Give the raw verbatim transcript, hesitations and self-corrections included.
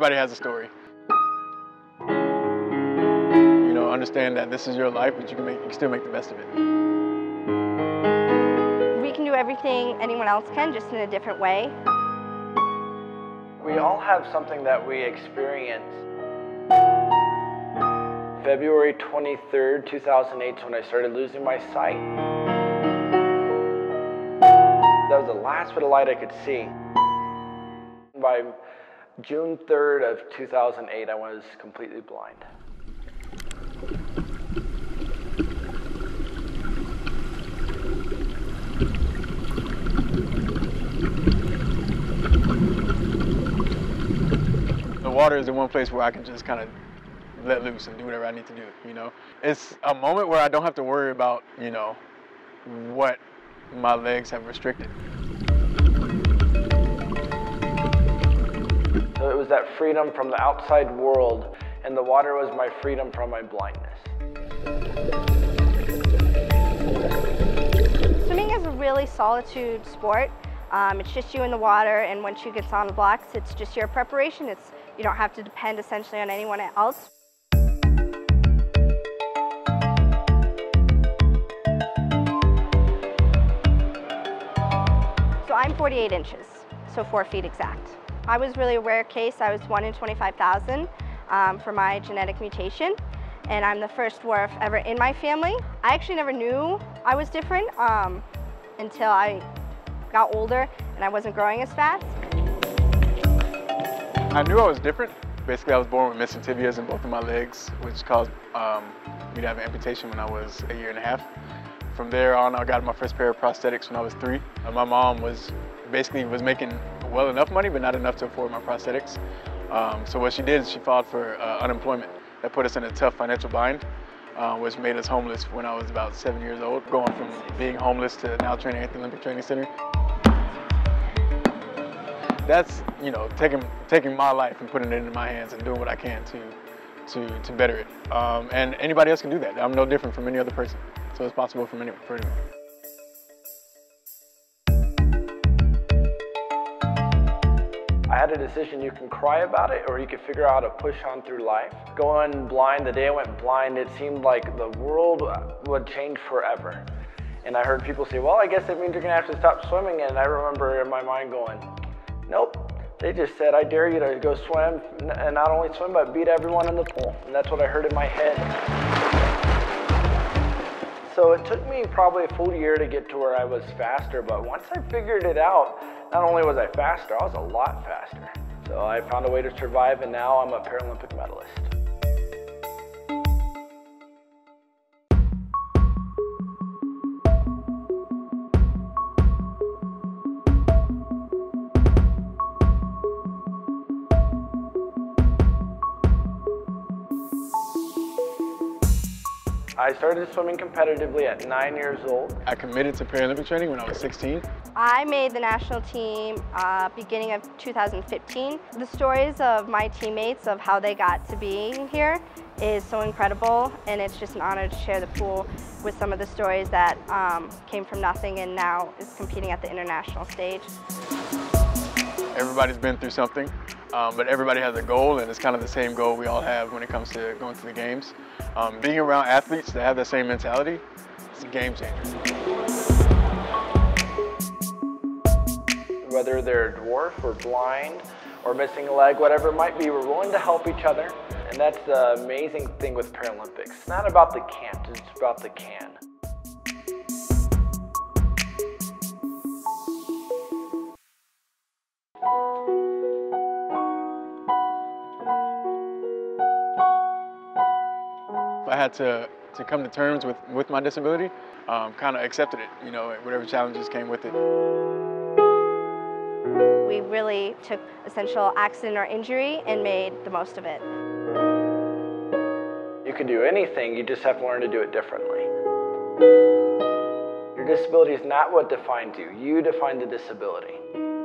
everybody has a story. You know, understand that this is your life, but you can, make, you can still make the best of it. We can do everything anyone else can, just in a different way. We all have something that we experience. February twenty-third, two thousand eight is when I started losing my sight. That was the last bit of light I could see. By June third of two thousand eight, I was completely blind. The water is the one place where I can just kind of let loose and do whatever I need to do, you know? It's a moment where I don't have to worry about, you know, what my legs have restricted. So it was that freedom from the outside world, and the water was my freedom from my blindness. Swimming is a really solitude sport. Um, it's just you in the water, and once you get on the blocks, it's just your preparation. It's, you don't have to depend essentially on anyone else. So I'm forty-eight inches, so four feet exact. I was really a rare case. I was one in twenty-five thousand um, for my genetic mutation, and I'm the first dwarf ever in my family. I actually never knew I was different um, until I got older and I wasn't growing as fast. I knew I was different. Basically, I was born with missing tibias in both of my legs, which caused um, me to have an amputation when I was a year and a half. From there on, I got my first pair of prosthetics when I was three. And my mom was basically was making well enough money, but not enough to afford my prosthetics. Um, so what she did is she filed for uh, unemployment. That put us in a tough financial bind, uh, which made us homeless when I was about seven years old, going from being homeless to now training at the Olympic Training Center. That's, you know, taking, taking my life and putting it into my hands and doing what I can to, to, to better it. Um, and anybody else can do that. I'm no different from any other person. So it's possible for anyone. For anyone. I had a decision: you can cry about it, or you can figure out how to push on through life. Going blind, the day I went blind, it seemed like the world would change forever. And I heard people say, well, I guess that means you're gonna have to stop swimming. And I remember in my mind going, nope, they just said, I dare you to go swim, and not only swim, but beat everyone in the pool. And that's what I heard in my head. So it took me probably a full year to get to where I was faster, but once I figured it out, not only was I faster, I was a lot faster. So I found a way to survive, and now I'm a Paralympic medalist. I started swimming competitively at nine years old. I committed to Paralympic training when I was sixteen. I made the national team uh, beginning of two thousand fifteen. The stories of my teammates of how they got to being here is so incredible, and it's just an honor to share the pool with some of the stories that um, came from nothing and now is competing at the international stage. Everybody's been through something, um, but everybody has a goal, and it's kind of the same goal we all have when it comes to going to the games. Um, being around athletes that have the same mentality, it's a game changer. Whether they're dwarf or blind or missing a leg, whatever it might be, we're willing to help each other. And that's the amazing thing with Paralympics. It's not about the can't, it's about the can. I had to, to come to terms with, with my disability, um, kind of accepted it, you know, whatever challenges came with it. We really took essential accident or injury and made the most of it. You can do anything, you just have to learn to do it differently. Your disability is not what defines you, you define the disability.